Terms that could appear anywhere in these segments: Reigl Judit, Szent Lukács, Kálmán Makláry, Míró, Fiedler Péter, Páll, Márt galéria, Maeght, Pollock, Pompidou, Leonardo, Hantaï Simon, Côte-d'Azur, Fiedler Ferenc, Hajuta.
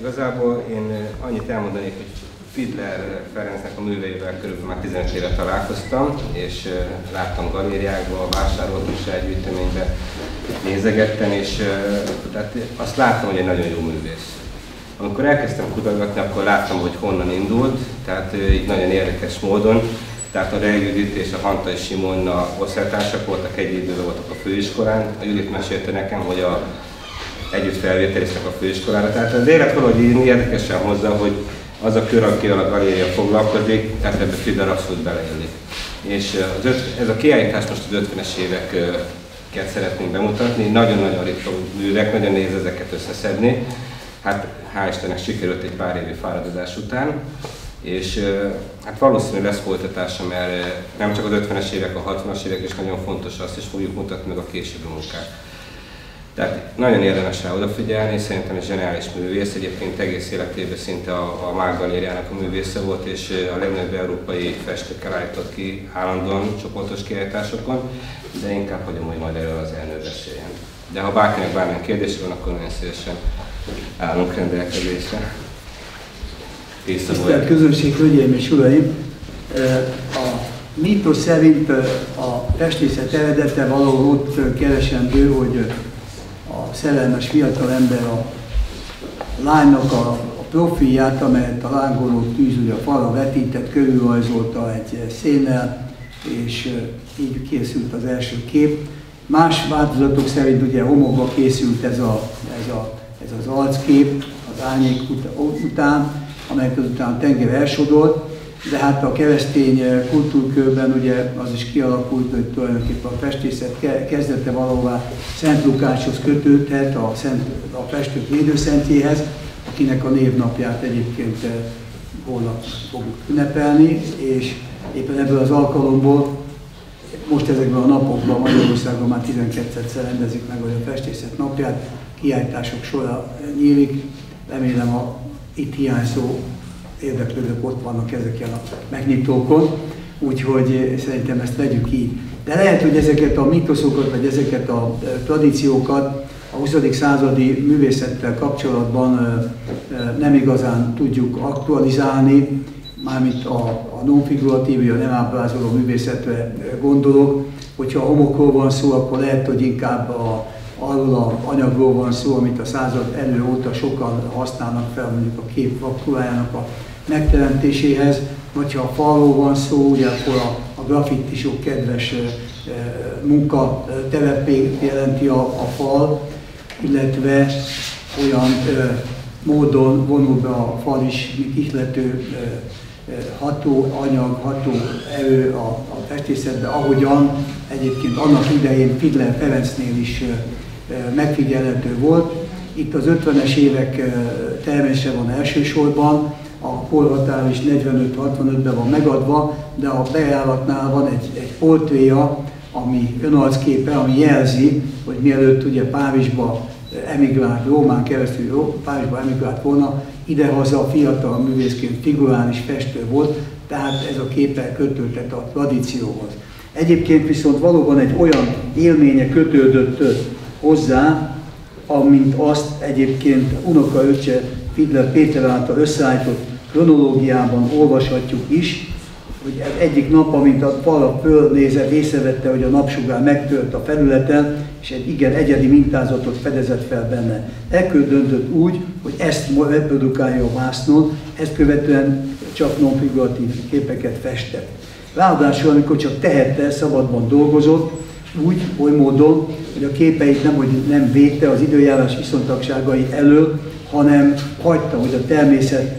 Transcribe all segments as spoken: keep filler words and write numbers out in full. Igazából én annyit elmondanék, hogy Fiedler Ferencnek a műveivel körülbelül már tizenöt éve találkoztam, és láttam galériákban, vásároltam is egy gyűjteménybe, nézegettem, és tehát azt láttam, hogy egy nagyon jó művész. Amikor elkezdtem kutatgatni, akkor láttam, hogy honnan indult, tehát így nagyon érdekes módon. Tehát a Reigl Judit és a Hantaï Simon osztálytársak voltak, egy időben voltak a főiskolán. A Judit mesélte nekem, hogy a együtt felvételiztek a főiskolára. Tehát az élet valahogy írni érdekesen hozzá, hogy az a kör, akivel a galéria foglalkozik, tehát ebbe Fiedler abszolút beleillik. És az öt, ez a kiállítás most az ötvenes éveket szeretnénk bemutatni. Nagyon-nagyon ritka művek, nagyon nehéz ezeket összeszedni. Hát hál' Istennek sikerült egy pár évi fáradozás után. És hát valószínűleg lesz folytatása, mert nem csak az ötvenes évek, a hatvanas évek is nagyon fontos, azt is fogjuk mutatni meg a későbbi munkát. Tehát nagyon érdemes rá odafigyelni, és szerintem egy zseniális művész, egyébként egész életében szinte a, a Márt galériának a művésze volt, és a legnagyobb európai festőkkel állított ki állandóan csoportos kiállításokon, de inkább hagyom, hogy majd erről az elnő beszéljen. De ha bárkinek bármilyen kérdése van, akkor nagyon szívesen állunk rendelkezésre. Tisztelt közönség, hölgyeim és uraim! A mítosz szerint a festészet eredete valahol ott keresendő, hogy a szerelmes fiatalember a lánynak a, a profilját, amelyet a lángoló tűz ugye a falra vetített, körülrajzolta egy szénnel, és így készült az első kép. Más változatok szerint ugye homokba készült ez, a, ez, a, ez az arckép az árnyék után, amelyek azután tenger elsodolt, de hát a keresztény kultúrkörben ugye az is kialakult, hogy tulajdonképpen a festészet kezdete valahová Szent Lukácshoz kötődhet, a, szent, a festők védőszentjéhez, akinek a névnapját egyébként holnap fogjuk ünnepelni, és éppen ebből az alkalomból most ezekben a napokban Magyarországon már tizenkétszer rendezik meg, hogy a festészet napját, kiállítások sora nyílik, remélem a itt hiányzó érdeklődők ott vannak ezeken a megnyitókon, úgyhogy szerintem ezt vegyük így. De lehet, hogy ezeket a mitoszokat, vagy ezeket a tradíciókat a huszadik századi művészettel kapcsolatban nem igazán tudjuk aktualizálni, mármint a, a non-figuratív, vagy a nem ábrázoló művészetre gondolok. Hogyha a homokról van szó, akkor lehet, hogy inkább a arról az anyagról van szó, amit a század elő óta sokan használnak fel mondjuk a kép faktúrájának a megteremtéséhez, vagy ha a falról van szó, ugye akkor a, a graffiti sok kedves e, munkaterepét jelenti a, a fal, illetve olyan e, módon vonul be a fal is, mint ihlető e, ható anyag, ható erő a, a festészetben, ahogyan egyébként annak idején Fiedler Ferencnél is megfigyelhető volt. Itt az ötvenes évek termése van elsősorban, a korhatár is negyvenöt hatvanötben van megadva, de a bejáratnál van egy, egy portréja, ami önarcképe, ami jelzi, hogy mielőtt ugye Párizsba emigrált, Rómán keresztül Párizsba emigrált volna, idehaza fiatal művészként figurális festő volt, tehát ez a képpel kötődött a tradícióhoz. Egyébként viszont valóban egy olyan élménye kötődött hozzá, amint azt egyébként unokaöccse Fiedler Péter által összeállított kronológiában olvashatjuk is, hogy egyik nap, amint a falra fölnézett, észrevette, hogy a napsugár megtört a felületen, és egy igen egyedi mintázatot fedezett fel benne. Ekkor döntött úgy, hogy ezt reprodukálja a vásznon, ezt követően csak non-figuratív képeket festett. Ráadásul, amikor csak tehette, szabadban dolgozott, úgy, oly módon, hogy a képeit nem, hogy nem védte az időjárás viszontagságai elől, hanem hagyta, hogy a természet,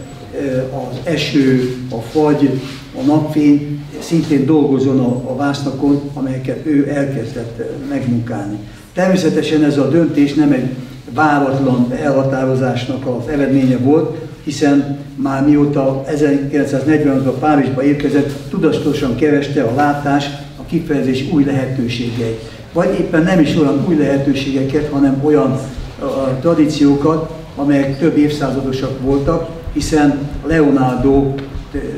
az eső, a fagy, a napfény szintén dolgozon a, a vásznakon, amelyeket ő elkezdett megmunkálni. Természetesen ez a döntés nem egy váratlan elhatározásnak az eredménye volt, hiszen már mióta ezerkilencszáznegyvenötben Párizsba érkezett, tudatosan kereste a látás, a kifejezés új lehetőségeit. Vagy éppen nem is olyan új lehetőségeket, hanem olyan a, a tradíciókat, amelyek több évszázadosak voltak, hiszen Leonardo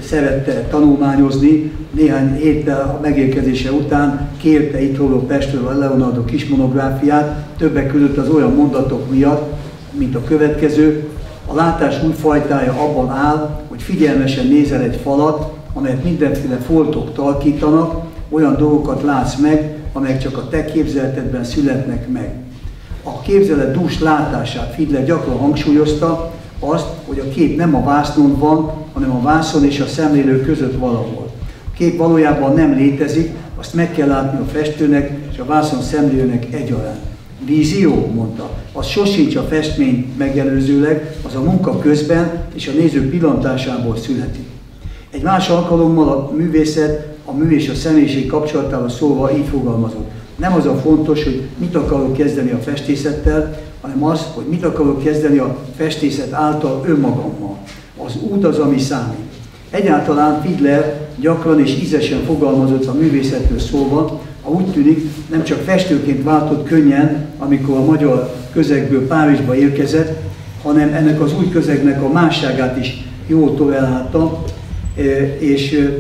szerette tanulmányozni, néhány héttel a megérkezése után kérte itt holó Pestről a Leonardo kis monográfiát, többek között az olyan mondatok miatt, mint a következő: A látás új fajtája abban áll, hogy figyelmesen nézel egy falat, amelyet mindenféle foltok tarkítanak, olyan dolgokat látsz meg, amelyek csak a te képzeletedben születnek meg. A képzelet dús látását Fiedler gyakran hangsúlyozta, azt, hogy a kép nem a vásznon van, hanem a vászon és a szemlélő között valahol. A kép valójában nem létezik, azt meg kell látni a festőnek és a vászon szemlélőnek egyaránt. Vízió, mondta, az sosincs a festmény megelőzőleg, az a munka közben és a néző pillantásából születik. Egy más alkalommal a művészet, a mű és a személyiség kapcsolatára szólva így fogalmazott. Nem az a fontos, hogy mit akarok kezdeni a festészettel, hanem az, hogy mit akarok kezdeni a festészet által önmagammal. Az út az, ami számít. Egyáltalán Fiedler gyakran és ízesen fogalmazott a művészetről szólva, ha úgy tűnik, nem csak festőként váltott könnyen, amikor a magyar közegből Párizsba érkezett, hanem ennek az új közegnek a másságát is jól tolerálta, és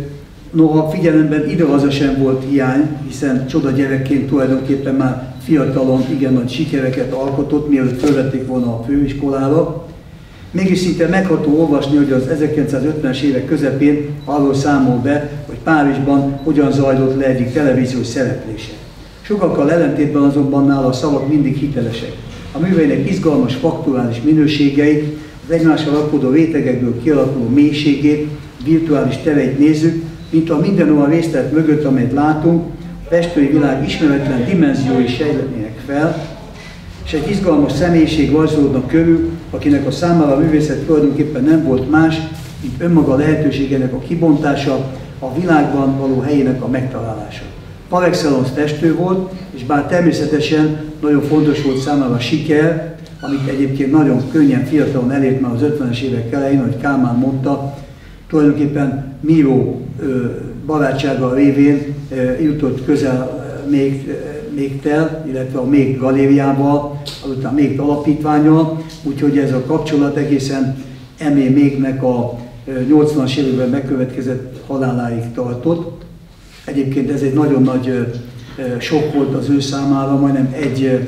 noha figyelemben idehaza sem volt hiány, hiszen csoda gyerekként tulajdonképpen már fiatalon igen nagy sikereket alkotott, mielőtt fölvették volna a főiskolára. Mégis szinte megható olvasni, hogy az ezerkilencszázötvenes évek közepén arról számol be, hogy Párizsban hogyan zajlott le egyik televíziós szereplése. Sokakkal ellentétben azonban nála a szavak mindig hitelesek. A műveinek izgalmas fakturális minőségeit, az egymással alkodó rétegekből kialakuló mélységét, virtuális tereit nézzük, mint a minden olyan részlet mögött, amelyet látunk, a festői világ ismeretlen dimenziói sejlenének fel, és egy izgalmas személyiség rajzolódnak körül, akinek a számára a művészet tulajdonképpen nem volt más, mint önmaga lehetőségének a kibontása, a világban való helyének a megtalálása. Par excellence festő volt, és bár természetesen nagyon fontos volt számára a siker, amit egyébként nagyon könnyen fiatalon elért már az ötvenes évek elején, ahogy Kálmán mondta, tulajdonképpen Míró barátsága révén jutott közel még, még tel, illetve a Maeght galériával, azután Maeght alapítvánnyal, úgyhogy ez a kapcsolat egészen Emé Maehtnek a nyolcvanas években megkövetkezett haláláig tartott. Egyébként ez egy nagyon nagy sok volt az ő számára, majdnem egy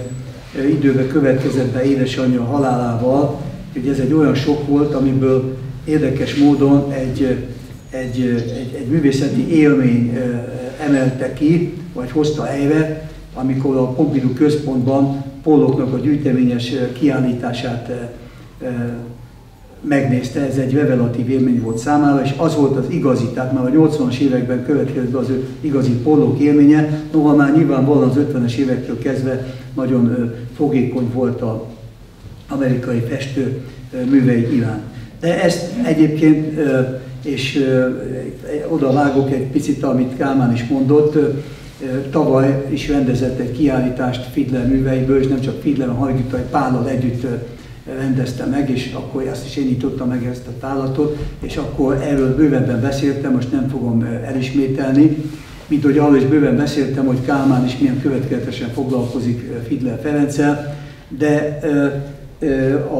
időben következett be édesanyja halálával, úgyhogy ez egy olyan sok volt, amiből érdekes módon egy Egy, egy, egy művészeti élmény emelte ki, vagy hozta helyre, amikor a Pompidou központban Pollocknak a gyűjteményes kiállítását megnézte. Ez egy revelatív élmény volt számára, és az volt az igazi, tehát már a nyolcvanas években következett az ő igazi Pollock élménye, noha már nyilvánvalóan az ötvenes évektől kezdve nagyon fogékony volt az amerikai festő művei iránt. De ezt egyébként és oda vágok egy picit, amit Kálmán is mondott, tavaly is rendezett egy kiállítást Fiedler műveiből, és nem csak Fiedler, hanem Hajuta, egy Pállal együtt rendezte meg, és akkor ezt is én nyitottam meg ezt a tálatot, és akkor erről bővebben beszéltem, most nem fogom elismételni, mint hogy arról is bőven beszéltem, hogy Kálmán is milyen következetesen foglalkozik Fiedler Ferenccel, de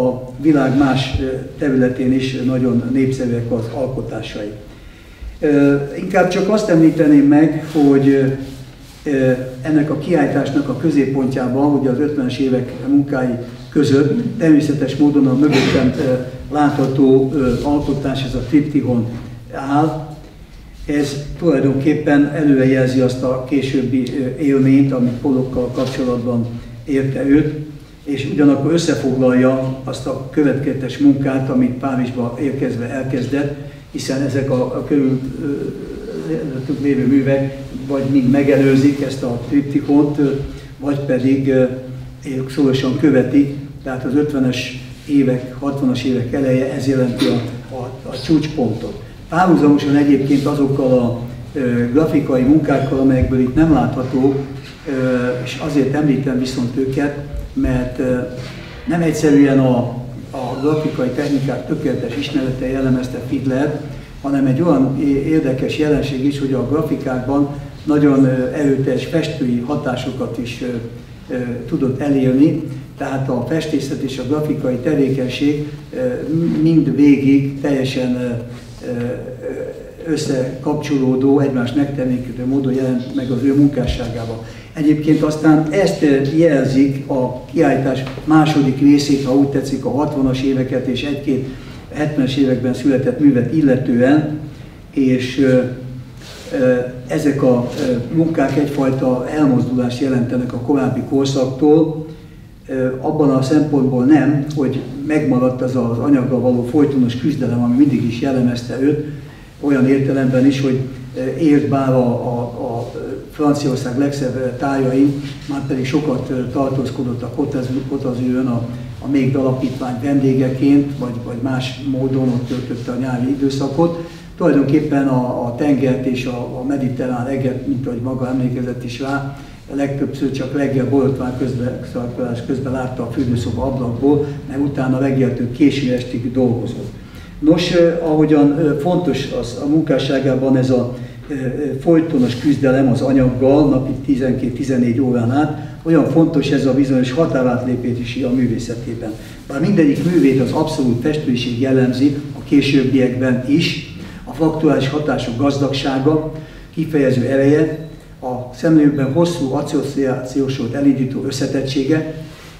a világ más területén is nagyon népszerűek az alkotásai. Inkább csak azt említeném meg, hogy ennek a kiállításnak a középpontjában, ugye az ötvenes évek munkái között természetes módon a mögöttem látható alkotás, ez a triptihon áll. Ez tulajdonképpen előrejelzi azt a későbbi élményt, amit Pollockkal kapcsolatban érte őt, és ugyanakkor összefoglalja azt a következetes munkát, amit Párizsba érkezve elkezdett, hiszen ezek a, a körülöttünk lévő művek vagy mind megelőzik ezt a triptikont, vagy pedig szorosan követik, tehát az ötvenes évek, hatvanas évek eleje, ez jelenti a, a, a csúcspontot. Párhuzamosan egyébként azokkal a grafikai munkákkal, amelyekből itt nem látható, és azért említem viszont őket, mert nem egyszerűen a, a grafikai technikák tökéletes ismerete jellemezte Fiedlert, hanem egy olyan érdekes jelenség is, hogy a grafikákban nagyon erőteljes festői hatásokat is tudott elérni, tehát a festészet és a grafikai tevékenység mind végig teljesen összekapcsolódó, egymást megtermékítő módon jelent meg az ő munkásságában. Egyébként aztán ezt jelzik a kiállítás második részét, ha úgy tetszik, a hatvanas éveket és egy-két hetvenes években született művet illetően, és ezek a munkák egyfajta elmozdulást jelentenek a korábbi korszaktól, abban a szempontból nem, hogy megmaradt az az anyaggal való folytonos küzdelem, ami mindig is jellemezte őt, olyan értelemben is, hogy ért bár a, a, a Franciaország legszebb tájain, már pedig sokat tartózkodott a Côte-d'Azurön a, a Maeght alapítvány vendégeként, vagy, vagy más módon ott töltötte a nyári időszakot. Tulajdonképpen a, a tengert és a, a mediterrán eget, mint ahogy maga emlékezett is rá, legtöbbször csak reggel borotvány közben, közben látta a fürdőszoba ablakból, mert utána reggeltől késő estig dolgozott. Nos, ahogyan fontos az a munkásságában ez a folytonos küzdelem az anyaggal, napi tizenkettő-tizennégy órán át, olyan fontos ez a bizonyos határátlépés is a művészetében. Bár mindegyik művét az abszolút festőiség jellemzi, a későbbiekben is, a faktuális hatások gazdagsága, kifejező ereje, a szemlélőkben hosszú asszociációsort elindító összetettsége.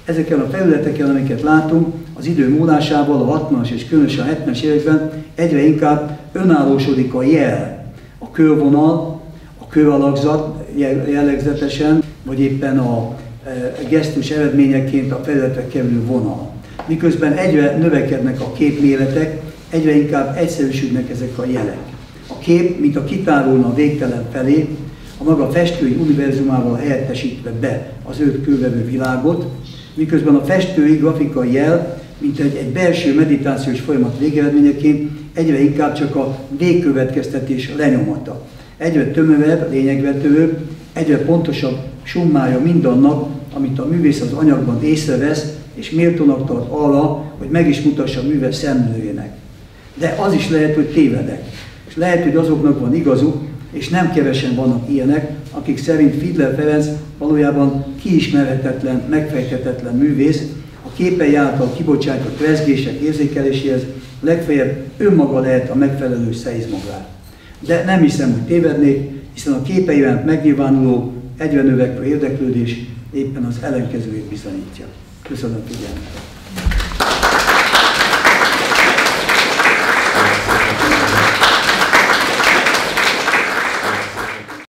Ezeken a felületeken, amiket látunk, az idő múlásával a hatvanas és különösen a hetvenes években egyre inkább önállósodik a jel, a körvonal, a kőalakzat jellegzetesen, vagy éppen a gesztus eredményeként a felületre kerülő vonal. Miközben egyre növekednek a képméretek, egyre inkább egyszerűsödnek ezek a jelek. A kép, mint a kitárulna a végtelen felé, a maga festői univerzumával helyettesítve be az őt körülvevő világot, miközben a festői grafikai jel, mint egy, egy belső meditációs folyamat végeredményeként egyre inkább csak a végkövetkeztetés lenyomata. Egyre tömörebb, lényegvetőbb, egyre pontosabb summája mindannak, amit a művész az anyagban észrevesz, és méltónak tart arra, hogy meg is mutassa a műve szemlőjének. De az is lehet, hogy tévedek, és lehet, hogy azoknak van igazuk, és nem kevesen vannak ilyenek, akik szerint Fiedler Ferenc valójában kiismerhetetlen, megfejthetetlen művész, a képei által kibocsátott rezgések érzékeléséhez legfeljebb önmaga lehet a megfelelő szeizmográf. De nem hiszem, hogy tévednék, hiszen a képeiben megnyilvánuló, egyre növekvő érdeklődés éppen az ellenkezőjét bizonyítja. Köszönöm figyelmet!